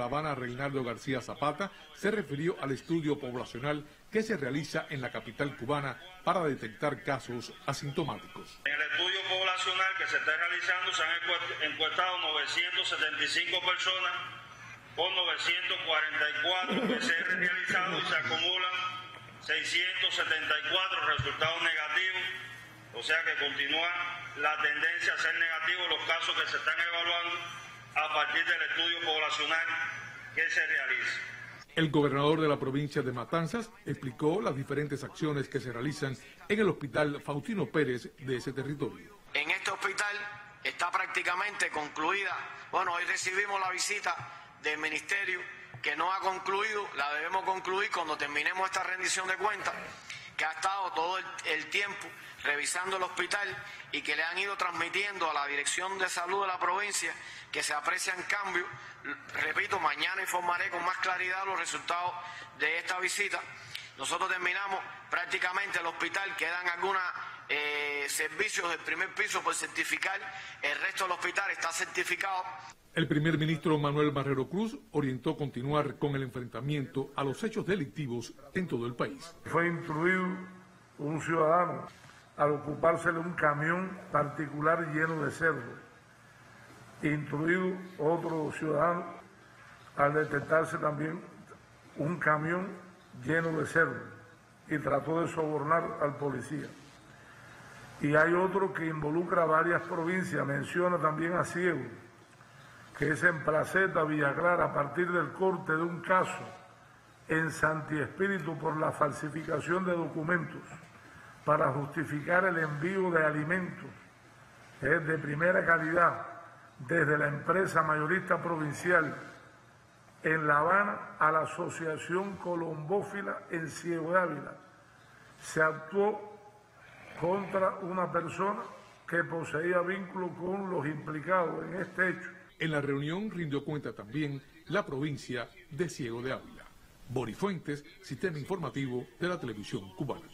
La Habana, Reinaldo García Zapata, se refirió al estudio poblacional que se realiza en la capital cubana para detectar casos asintomáticos. En el estudio poblacional que se está realizando se han encuestado 975 personas con 944 PCR realizados y se acumulan 674 resultados negativos, o sea que continúa la tendencia a ser negativos los casos que se están evaluando a partir del estudio poblacional que se realiza. El gobernador de la provincia de Matanzas explicó las diferentes acciones que se realizan en el hospital Faustino Pérez de ese territorio. En este hospital está prácticamente concluida, bueno, hoy recibimos la visita del ministerio que no ha concluido, la debemos concluir cuando terminemos esta rendición de cuentas, que ha estado todo el tiempo revisando el hospital y que le han ido transmitiendo a la Dirección de Salud de la provincia que se aprecian cambios. Repito, mañana informaré con más claridad los resultados de esta visita. Nosotros terminamos prácticamente el hospital, quedan algunos servicios del primer piso por certificar, el resto del hospital está certificado. El primer ministro Manuel Marrero Cruz orientó continuar con el enfrentamiento a los hechos delictivos en todo el país. Fue instruido un ciudadano al ocupársele un camión particular lleno de cerdo, instruido otro ciudadano al detectarse también un camión lleno de cerdo y trató de sobornar al policía. Y hay otro que involucra varias provincias, menciona también a Ciego, que es en Placeta, Villa Clara, a partir del corte de un caso en Santi Espíritu por la falsificación de documentos para justificar el envío de alimentos de primera calidad desde la empresa mayorista provincial en La Habana a la Asociación Colombófila en Ciego de Ávila. Se actuó contra una persona que poseía vínculo con los implicados en este hecho. En la reunión rindió cuenta también la provincia de Ciego de Ávila. Boris Fuentes, Sistema Informativo de la Televisión Cubana.